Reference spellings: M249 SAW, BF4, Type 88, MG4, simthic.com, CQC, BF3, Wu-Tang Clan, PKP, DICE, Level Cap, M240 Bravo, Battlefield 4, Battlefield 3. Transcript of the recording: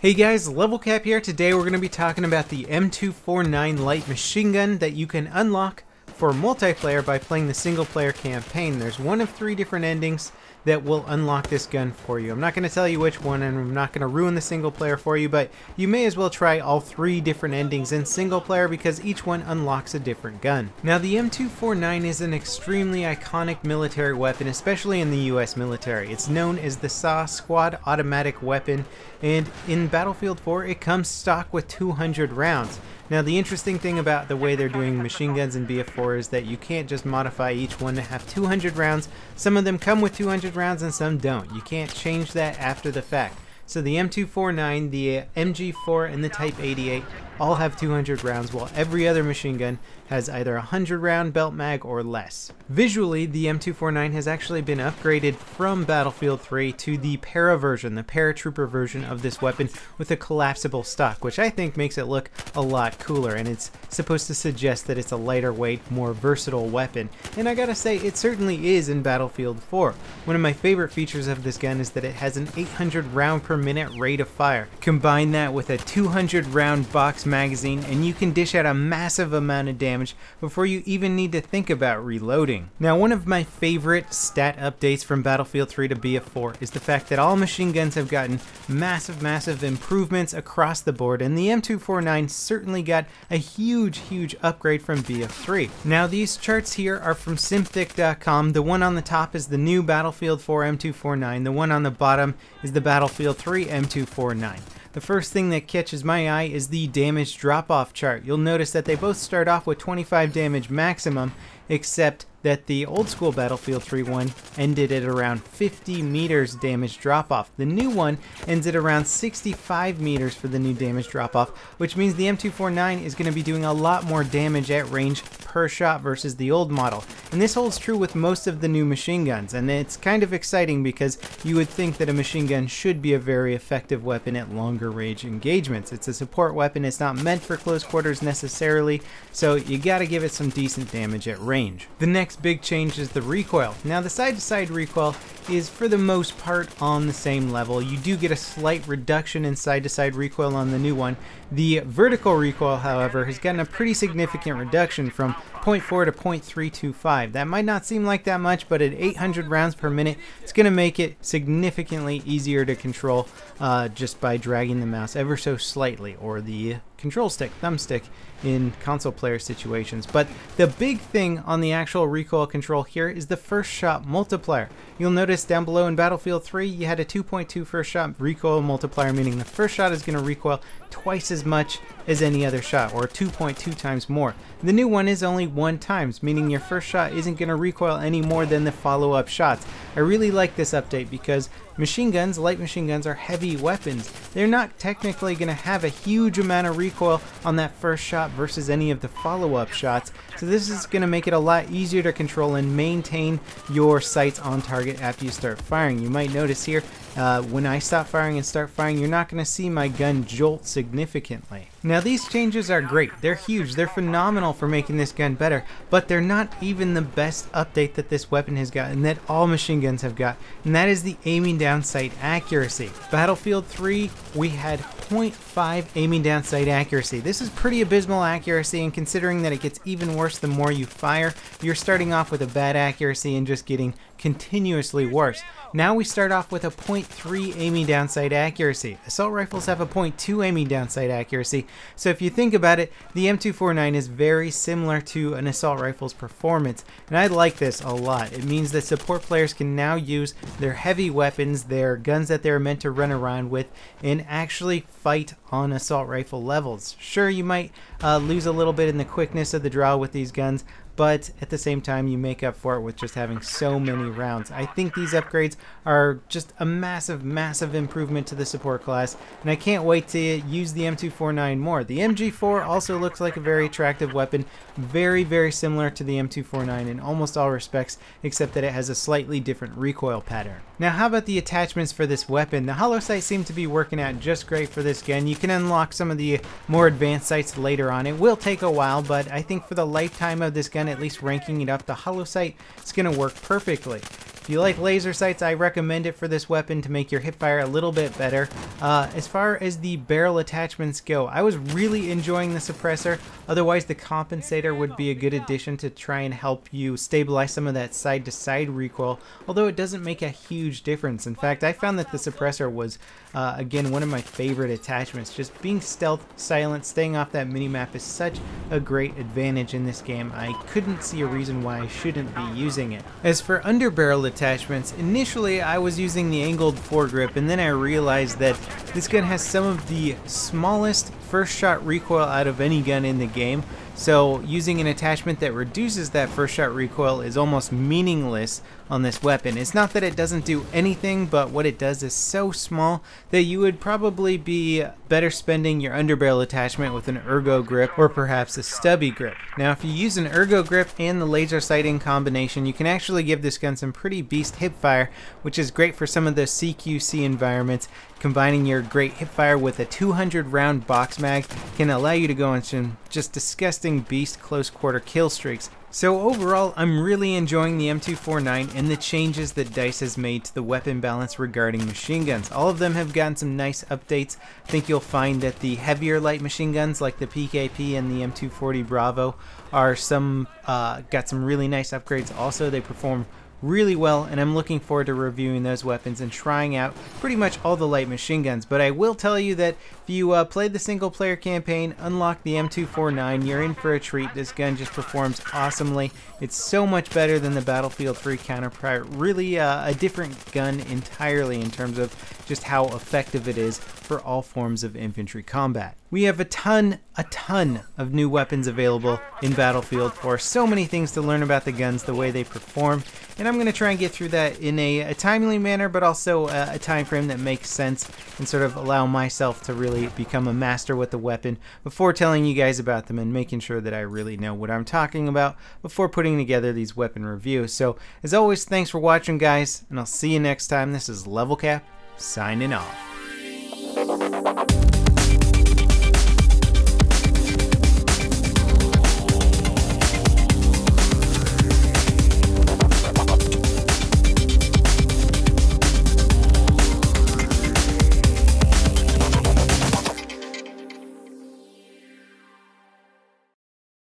Hey guys, Level Cap here. Today we're going to be talking about the M249 light machine gun that you can unlock for multiplayer by playing the single player campaign. There's one of three different endings that will unlock this gun for you. I'm not going to tell you which one, and I'm not going to ruin the single player for you, but you may as well try all three different endings in single player because each one unlocks a different gun. Now the M249 is an extremely iconic military weapon, especially in the US military. It's known as the SAW squad automatic weapon, and in Battlefield 4 it comes stock with 200 rounds. Now the interesting thing about the way they're doing machine guns in BF4 is that you can't just modify each one to have 200 rounds. Some of them come with 200 rounds and some don't. You can't change that after the fact. So the M249, the MG4, and the Type 88 all have 200 rounds, while every other machine gun has either a 100 round belt mag or less. Visually, the M249 has actually been upgraded from Battlefield 3 to the para version, the paratrooper version of this weapon, with a collapsible stock, which I think makes it look a lot cooler, and it's supposed to suggest that it's a lighter weight, more versatile weapon. And I gotta say, it certainly is in Battlefield 4. One of my favorite features of this gun is that it has an 800 round per minute rate of fire. Combine that with a 200 round box magazine and you can dish out a massive amount of damage before you even need to think about reloading. Now, one of my favorite stat updates from Battlefield 3 to BF4 is the fact that all machine guns have gotten massive improvements across the board, and the M249 certainly got a huge upgrade from BF3. Now these charts here are from simthic.com. The one on the top is the new Battlefield 4 M249, the one on the bottom is the Battlefield 3 M249. The first thing that catches my eye is the damage drop-off chart. You'll notice that they both start off with 25 damage maximum, except that the old school Battlefield 3 one ended at around 50 meters damage drop-off. The new one ends at around 65 meters for the new damage drop-off, which means the M249 is going to be doing a lot more damage at range per shot versus the old model. And this holds true with most of the new machine guns, and it's kind of exciting because you would think that a machine gun should be a very effective weapon at longer range engagements. It's a support weapon, it's not meant for close quarters necessarily, so you gotta give it some decent damage at range. The next big change is the recoil. Now the side-to-side recoil is for the most part on the same level. You do get a slight reduction in side-to-side recoil on the new one. The vertical recoil, however, has gotten a pretty significant reduction from 0.4 to 0.325. That might not seem like that much, but at 800 rounds per minute, it's going to make it significantly easier to control just by dragging the mouse ever so slightly, or the control stick, thumbstick in console player situations. But the big thing on the actual recoil control here is the first shot multiplier. You'll notice down below in Battlefield 3 you had a 2.2 first shot recoil multiplier, meaning the first shot is going to recoil twice as much as any other shot, or 2.2 times more. The new one is only 1 times, meaning your first shot isn't going to recoil any more than the follow-up shots. I really like this update because machine guns, light machine guns, are heavy weapons. They're not technically going to have a huge amount of recoil on that first shot versus any of the follow-up shots, so this is going to make it a lot easier to control and maintain your sights on target after you start firing. You might notice here when I stop firing and start firing, you're not going to see my gun jolt significantly. Now these changes are great, they're huge, they're phenomenal for making this gun better, but they're not even the best update that this weapon has got and that all machine guns have got, and that is the aiming down sight accuracy. Battlefield 3, we had 0.5 aiming down sight accuracy. This is pretty abysmal accuracy, and considering that it gets even worse the more you fire, you're starting off with a bad accuracy and just getting continuously worse. Now we start off with a 0.3 aiming down sight accuracy. Assault rifles have a 0.2 aiming down sight accuracy, so if you think about it, the M249 is very similar to an assault rifle's performance, and I like this a lot. It means that support players can now use their heavy weapons, their guns that they're meant to run around with, and actually fight on assault rifle levels. Sure, you might lose a little bit in the quickness of the draw with these guns, but at the same time you make up for it with just having so many rounds. I think these upgrades are just a massive improvement to the support class, and I can't wait to use the M249 more. The MG4 also looks like a very attractive weapon, very similar to the M249 in almost all respects, except that it has a slightly different recoil pattern. Now how about the attachments for this weapon? The hollow sights seem to be working out just great for this gun. You can unlock some of the more advanced sights later on. It will take a while, but I think for the lifetime of this gun, at least ranking it up to hollow sight, it's going to work perfectly. If you like laser sights, I recommend it for this weapon to make your hip fire a little bit better. As far as the barrel attachments go, I was really enjoying the suppressor. Otherwise, the compensator would be a good addition to try and help you stabilize some of that side-to-side recoil, although it doesn't make a huge difference. In fact, I found that the suppressor was, again, one of my favorite attachments. Just being stealth, silent, staying off that minimap is such a great advantage in this game. I couldn't see a reason why I shouldn't be using it. As for underbarrel attachments, initially I was using the angled foregrip, and then I realized that this gun has some of the smallest first shot recoil out of any gun in the game, so using an attachment that reduces that first shot recoil is almost meaningless on this weapon. It's not that it doesn't do anything, but what it does is so small that you would probably be better spending your underbarrel attachment with an ergo grip or perhaps a stubby grip. Now if you use an ergo grip and the laser sighting combination, you can actually give this gun some pretty beast hip fire, which is great for some of those CQC environments. Combining your great hip fire with a 200 round box mag can allow you to go on some just disgusting beast close quarter kill streaks. So overall, I'm really enjoying the M249 and the changes that DICE has made to the weapon balance regarding machine guns. All of them have gotten some nice updates. I think you'll find that the heavier light machine guns like the PKP and the M240 Bravo are got some really nice upgrades. Also, they perform really well, and I'm looking forward to reviewing those weapons and trying out pretty much all the light machine guns. But I will tell you that if you play the single player campaign, unlock the M249, you're in for a treat. This gun just performs awesomely. It's so much better than the Battlefield 3 counterpart. Really a different gun entirely in terms of just how effective it is for all forms of infantry combat. We have a ton of new weapons available in Battlefield 4. So many things to learn about the guns, the way they perform, and I'm going to try and get through that in a timely manner, but also a time frame that makes sense and sort of allow myself to really become a master with the weapon before telling you guys about them and making sure that I really know what I'm talking about before putting together these weapon reviews. So as always, thanks for watching, guys, and I'll see you next time. This is Level Cap, signing off.